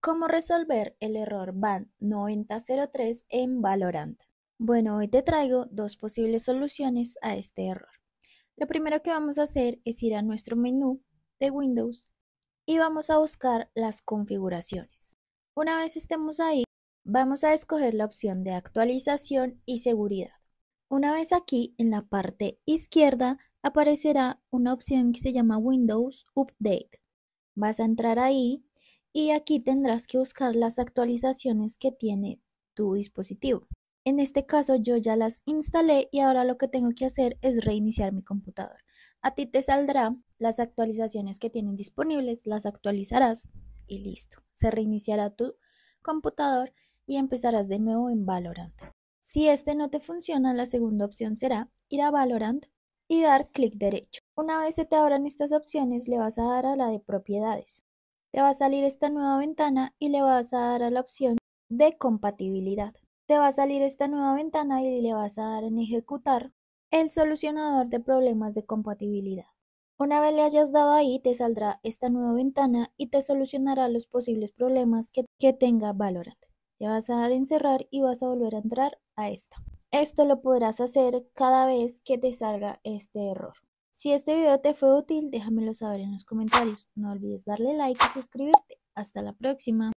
¿Cómo resolver el error Van9003 en Valorant? Bueno, hoy te traigo dos posibles soluciones a este error. Lo primero que vamos a hacer es ir a nuestro menú de Windows y vamos a buscar las configuraciones. Una vez estemos ahí, vamos a escoger la opción de actualización y seguridad. Una vez aquí, en la parte izquierda, aparecerá una opción que se llama Windows Update. Vas a entrar ahí. Y aquí tendrás que buscar las actualizaciones que tiene tu dispositivo. En este caso yo ya las instalé y ahora lo que tengo que hacer es reiniciar mi computador. A ti te saldrá las actualizaciones que tienen disponibles, las actualizarás y listo. Se reiniciará tu computador y empezarás de nuevo en Valorant. Si este no te funciona, la segunda opción será ir a Valorant y dar clic derecho. Una vez se te abran estas opciones, le vas a dar a la de propiedades. Te va a salir esta nueva ventana y le vas a dar a la opción de compatibilidad. Te va a salir esta nueva ventana y le vas a dar en ejecutar el solucionador de problemas de compatibilidad. Una vez le hayas dado ahí, te saldrá esta nueva ventana y te solucionará los posibles problemas que tenga Valorant. Le vas a dar en cerrar y vas a volver a entrar a esta. Esto lo podrás hacer cada vez que te salga este error. Si este video te fue útil, déjamelo saber en los comentarios. No olvides darle like y suscribirte. Hasta la próxima.